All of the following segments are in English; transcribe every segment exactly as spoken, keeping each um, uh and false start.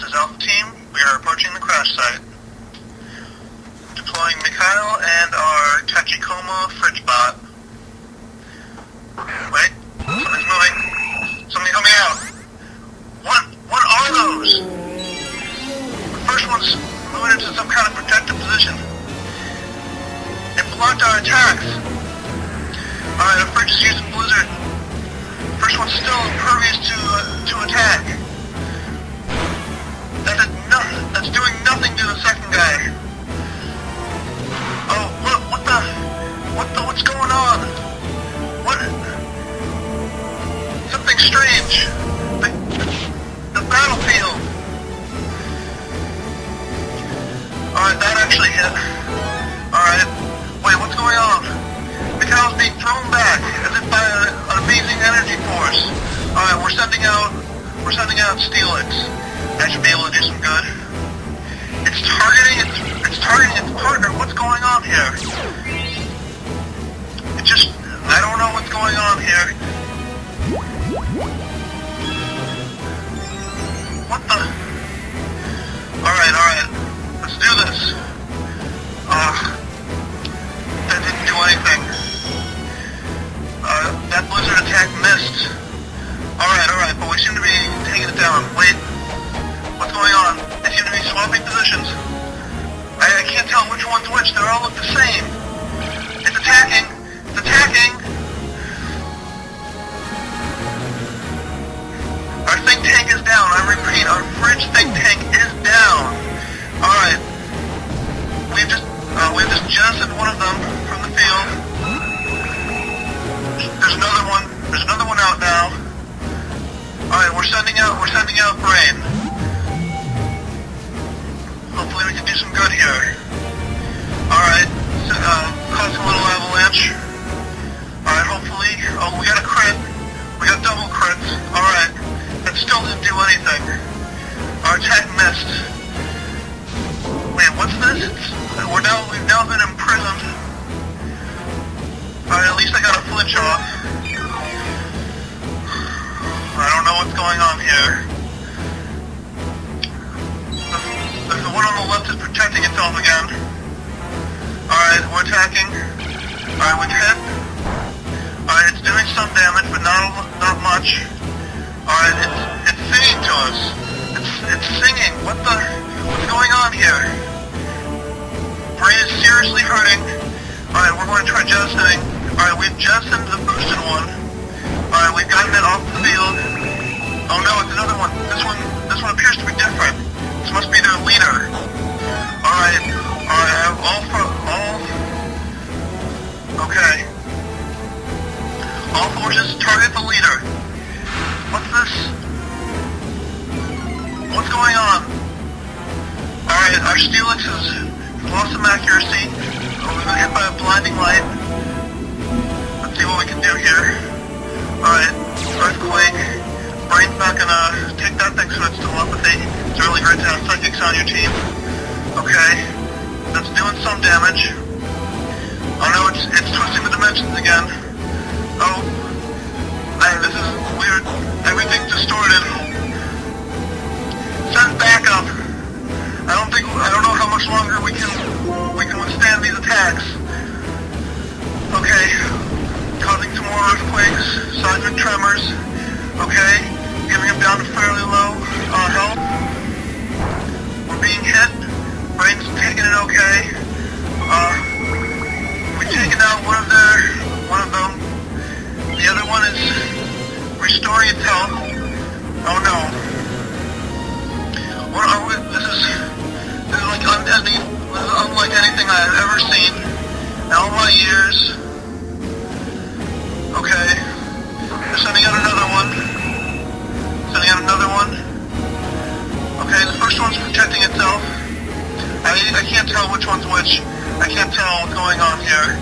This is Alpha Team. We are approaching the crash site. Deploying Mikhail and our Tachikoma fridge bot. Wait, something's moving. Somebody help me out. What? What are those? The first one's moving into some kind of protective position. It blocked our attacks. Alright, our fridge is using Blizzard. First one's still impervious to, uh, to attack. That did nothing. That's doing nothing to the second guy. Oh, what? What the? What the? What's going on? What? Something strange. The, the battlefield. All right, that actually hit. All right. Wait, what's going on? Mikhail's being thrown back as if by an amazing energy force. All right, we're sending out. We're sending out Steelix. That should be able to do some good. It's targeting its, it's targeting its partner. What's going on here? It just, I don't know what's going on here. What the? Alright, alright. Let's do this. Ah. Uh, that didn't do anything. Uh, that blizzard attack missed. Alright, alright, but we seem to be taking it down. Wait. What's going on? They seem to be swapping positions. I, I can't tell which one's which. They all look the same. It's attacking. It's attacking. Our think tank is down. I repeat, our fridge think tank is down. Alright. We've just, uh, we've just jettisoned one of them from the field. There's another one. There's another one out now. Alright, we're sending out, we're sending out brain. Hopefully we can do some good here. Alright, so, uh, cause a little avalanche. Alright, hopefully. Oh, we got a crit. We got double crits. Alright, that still didn't do anything. Our attack missed. Wait, what's this? It's, we're now, we've now been imprisoned. Alright, at least I got a flinch off. I don't know what's going on here. The one on the left is protecting itself again. Alright, we're attacking. Alright, we hit. Alright, it's doing some damage, but not not much. Alright, it's it's singing to us. It's it's singing. What the? What's going on here? Brain is seriously hurting. Alright, we're going to try jettisoning. Alright, we've jettisoned the boosted one. Alright, we've gotten it off the field. Oh no, it's another one. This one this one appears to be different. This must be their leader. Alright, alright, I have all for, all, okay. All forces target the leader. What's this? What's going on? Alright, our Steelix has lost some accuracy. Oh, we've been hit by a blinding light. Let's see what we can do here. Alright, earthquake. Brain's not gonna take that thanks to its telepathy. It's really great to have psychics on your team. Okay. That's doing some damage. Oh no, it's it's twisting the dimensions again. Oh. I, this is weird. Everything's distorted. Send backup. I don't think I don't know how much longer we can we can withstand these attacks. Okay. Causing some more earthquakes, seismic tremors. Okay. Giving him down to fairly low uh, health. We're being hit. Brain's taking it okay. Uh, we've taken out one of their, one of them. The other one is restoring its health. Oh no. What are we? This is this is like unending. This is unlike anything I've ever seen in all my years. Okay. They're sending out another one. Sending out another one. Okay, the first one's protecting itself. I, I can't tell which one's which. I can't tell what's going on here.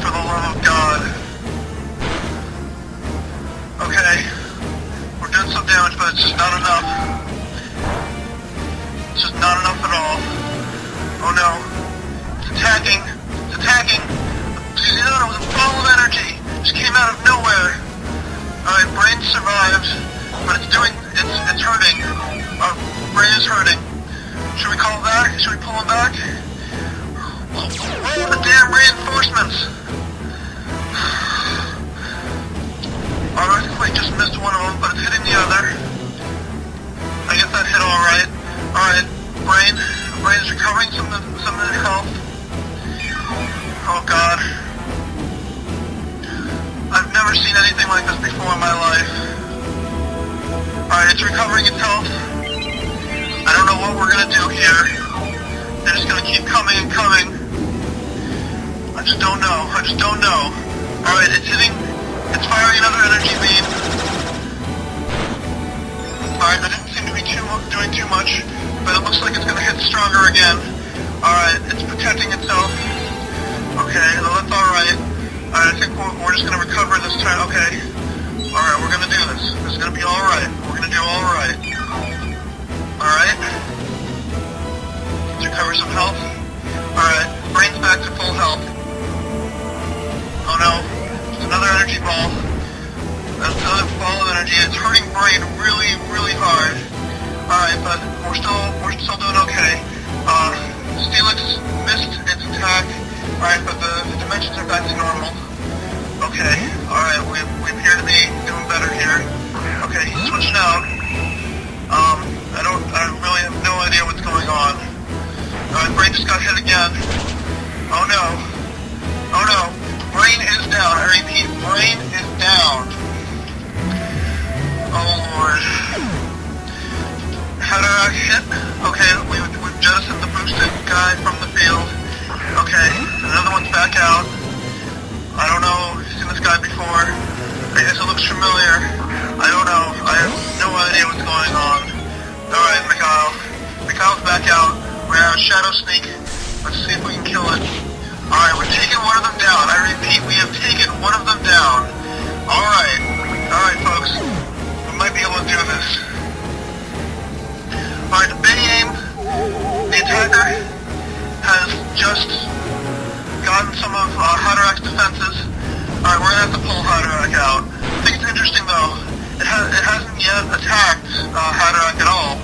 For the love of God. Okay. We're doing some damage, but it's just not enough. It's just not enough at all. Oh no. It's attacking. It's it's recovering itself. I don't know what we're gonna do here. They're just gonna keep coming and coming. I just don't know. I just don't know. Alright, it's hitting... It's firing another energy beam. Alright, that didn't seem to be too, doing too much, but it looks like it's going to hit stronger again. Alright, it's protecting itself. Okay, well, that's alright. Alright, I think we're, we're just going to recover this time. Okay. Alright, we're going to do this. It's going to be alright. We're going to do alright. Alright. Let's recover some health. Alright, brain's back to full health. Oh no, it's another energy ball. That's another ball of energy. It's hurting brain really, really hard. Alright, but we're still we're still doing okay. Uh, Steelix missed its attack. Alright, but the, the dimensions are back to normal. Okay, alright, we, we appear to be doing better here. Okay, he's switching out. Um, I don't, I really have no idea what's going on. Alright, brain just got hit again. Oh no. Oh no. Brain is down, I repeat, brain is down. Oh lord. Hatterak hit. Okay, we, we've jettisoned the boosted guy from the field. Okay, another one's back out. I don't know, I've seen this guy before. I guess it looks familiar. I don't know, I have no idea what's going on. Alright, Mikhail. Mikhail's back out. We have a Shadow Sneak. Let's see if we can kill it. Alright, we've taken one of them down. I repeat, we have taken one of them down. Alright. Alright, folks. We might be able to do this. Alright, the Beheeyem, the attacker, has just gotten some of uh, Hatterak's defenses. Alright, we're going to have to pull Hatterak out. I think it's interesting, though. It, ha it hasn't yet attacked uh, Hatterak at all.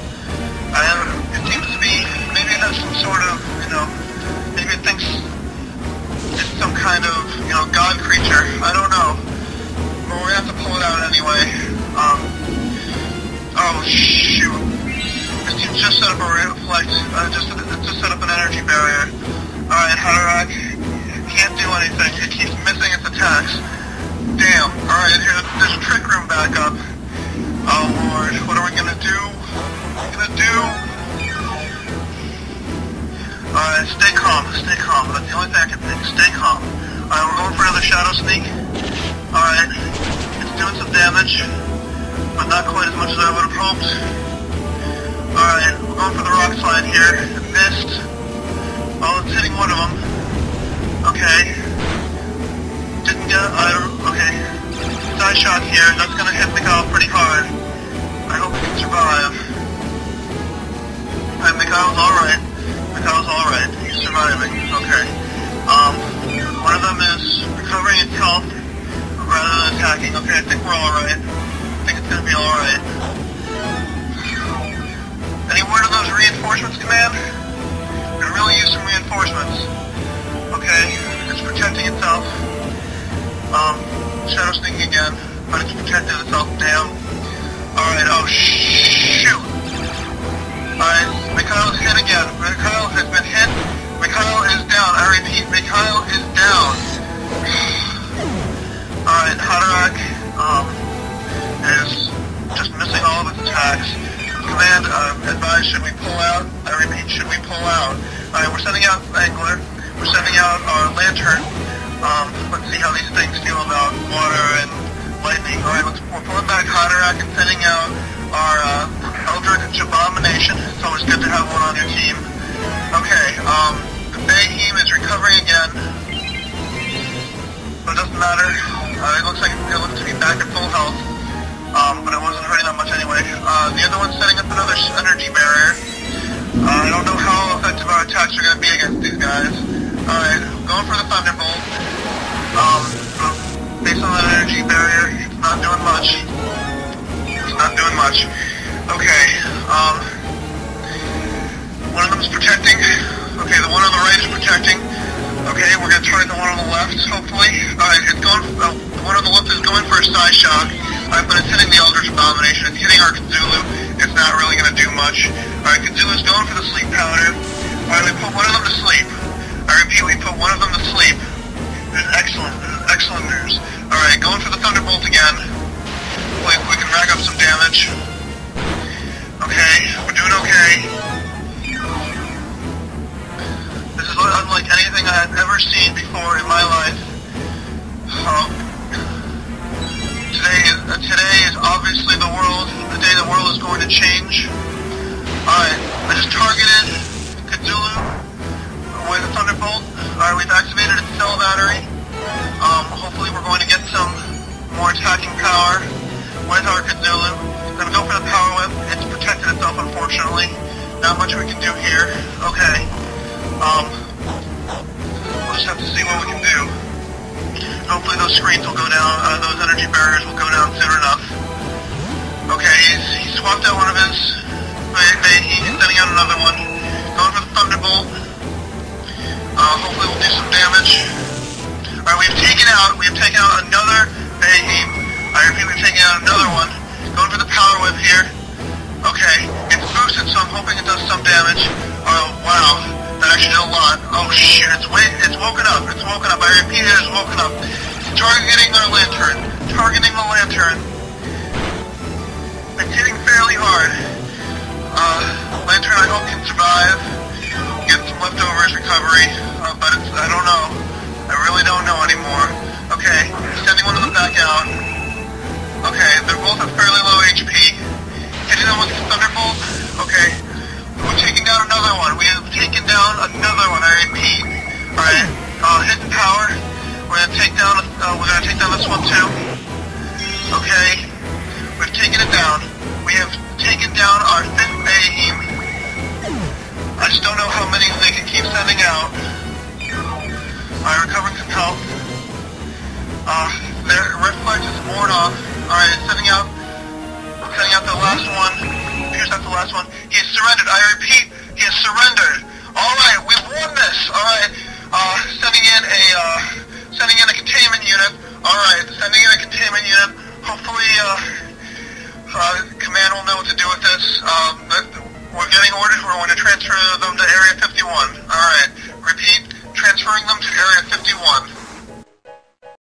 And it seems to be... Maybe it has some sort of, you know, maybe it thinks it's some kind of, you know, god creature. I don't know. But we're going to have to pull it out anyway. Um, oh, shoot. This team's just set up a reflect. Uh, just, just set up an energy barrier. Alright, Hatterak can't do anything. It keeps missing its attacks. Damn. Alright, here, there's a trick room back up. Oh, lord. What are we going to do? What are we going to do? Alright, stay calm, stay calm. That's the only thing I can think. Stay calm. Alright, we're going for another Shadow Sneak. Alright, it's doing some damage, but not quite as much as I would have hoped. Alright, we're going for the Rock Slide here. It missed. Well, it's hitting one of them. Okay. Didn't get it. Uh, okay. Die shot here. That's going to hit Mikhail pretty hard. I hope we can survive. Alright, Mikhail's alright. Mikhail's alright, he's surviving, okay. Um, one of them is recovering its health rather than attacking. Okay, I think we're alright. I think it's gonna be alright. Any word of those reinforcements, command? We're gonna really use some reinforcements. Okay, it's protecting itself. Um, Shadow Sneak again, but it's protected itself, damn. Alright, oh shoot! Alright, Mikhail's hit again. Mikhail has been hit. Mikhail is down. I repeat, Mikhail is down. Alright, Hatterak um, is just missing all of its attacks. Command, uh, advise, should we pull out? I repeat, should we pull out? Alright, we're sending out Angler. We're sending out our Lantern. Um, let's see how these things feel about water and lightning. Alright, we're pulling back Hatterak and sending out our... Uh, Eldritch Abomination. It's always good to have one on your team. Okay, um, the Beheeyem is recovering again. But it doesn't matter. Uh, it looks like it looks to be back at full health. Um, but it wasn't hurting that much anyway. Uh, the other one's setting up another energy barrier. Uh, I don't know how effective our attacks are going to be against these guys. Alright, going for the Thunderbolt. Um, but based on that energy barrier, it's not doing much. It's not doing much. Okay, um, one of them's protecting. Okay, the one on the right is protecting. Okay, we're going to try the one on the left, hopefully. Alright, it's going, oh, the one on the left is going for a side shock. Alright, but it's hitting the Eldritch Abomination. It's hitting our Kazulu. It's not really going to do much. Alright, Kazulu's going for the sleep powder. Alright, we put one of them to sleep. I repeat, we put one of them to sleep. This is excellent. This is excellent news. Alright, going for the Thunderbolt again. Hopefully we can rack up some damage. okay. This is unlike anything I have ever seen before in my life. Um, today, is, uh, today is obviously the world, the day the world is going to change. Alright, I just targeted Kazulu with a Thunderbolt. Alright, we've activated its cell battery. Um, hopefully we're going to get some more attacking power with our Kazulu. I'm gonna go for the power whip. It's protected itself, unfortunately. Not much we can do here. Okay. Um, we'll just have to see what we can do. Hopefully those screens will go down, uh, those energy barriers will go down soon enough. Okay, he's, he swapped out one of his. He's sending out another one. Going for the Thunderbolt. Uh, hopefully we'll do some damage. Alright, we've taken out, we've taken out another Beheeyem. I repeat, we've taken out another one. Going for the power whip here. Okay, it's boosted, so I'm hoping it does some damage. Oh, wow, that actually did a lot. Oh shoot, it's wait, it's woken up, it's woken up. I repeat, it's woken up. Targeting our lantern. Targeting the lantern. It's hitting fairly hard. Uh, lantern I hope can survive. Get some leftovers recovery. Uh, but it's, I don't know. I really don't know anymore. Okay, sending one of them back out. Okay, they're both at fairly low H P. Hitting them with the Thunderbolt. Okay. We're taking down another one. We have taken down another one, I repeat. Alright. Uh, Hidden Power. We're gonna take down uh, we're gonna take down this one too. Okay. We've taken it down. We have taken down our fifth Beheeyem. I just don't know how many they can keep sending out. Alright, recovering some health. Uh, their reflex is worn off. Alright, sending out, sending out the last one. Here's not the last one. He has surrendered. I repeat, he has surrendered. Alright, we won this. Alright, uh, sending in a, uh, sending in a containment unit. Alright, sending in a containment unit. Hopefully, uh, uh, command will know what to do with this. Um, we're getting orders. We're going to transfer them to Area fifty-one. Alright, repeat, transferring them to Area fifty-one.